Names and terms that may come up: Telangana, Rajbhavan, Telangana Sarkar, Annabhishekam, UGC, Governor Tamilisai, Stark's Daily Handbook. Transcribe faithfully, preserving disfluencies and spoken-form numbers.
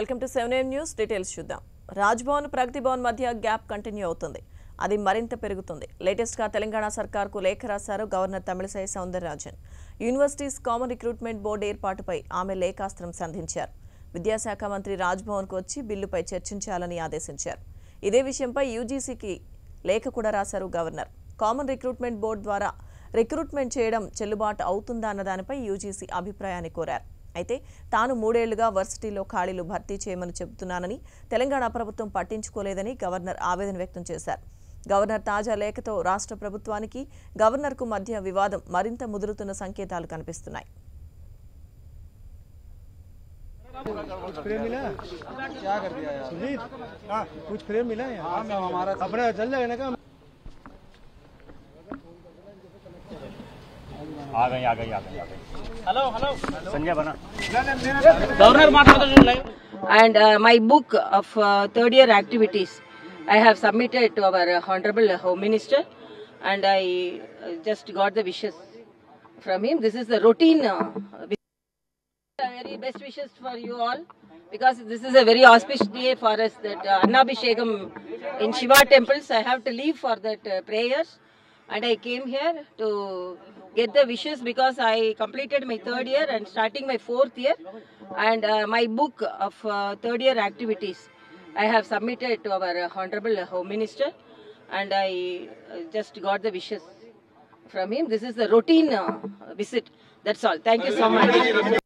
Welcome to seven A M News. Details Shudda. Rajbhavan Pragati Bhavan Madhya gap continue outundi. Adi marinta perugutundi. Latest ga Telangana Sarkar ku lekha rasaru Governor Tamilisai Soundararajan. Universities Common Recruitment Board erpatupai aame lekastram sandhincharu. Vidyashakha Mantri Rajbhavan ku vachi billupai charchinchalani aadeshincharu. Ide vishayampai U G C ki lekha kuda rasaru Governor. Common Recruitment Board dwara recruitment cheyadam chellubatu avutunda annadanipai U G C abhiprayanni koraru. అయితే తాను మూడేళ్లుగా వర్సిటీలో ఖాళీలు భర్తీ చేయమని చెబుతున్నానని తెలంగాణ ప్రభుత్వం పట్టించుకోలేదని governor ఆవేదన వ్యక్తం చేశారు. గవర్నర్ తాజా లేఖతో రాష్ట్ర ప్రభుత్వానికి గవర్నర్కు మధ్య వివాదం మరింత ముదురుతున్న సంకేతాలు కనిపిస్తున్నాయి. आ गई आ गई आ गई हेलो हेलो संजय बना गवर्नर माता and my book of third year activities I have submitted to our honourable home minister and I just got the wishes from him this is the routine very best wishes for you all because this is a very auspicious day for us that uh, Annabhishekam in Shiva temples I have to leave for that uh, prayers and I came here to get the wishes because I completed my third year and starting my fourth year and uh, my book of uh, third year activities I have submitted to our uh, Honorable Home Minister and I just got the wishes from him. This is the routine uh, visit. That's all. Thank you so much.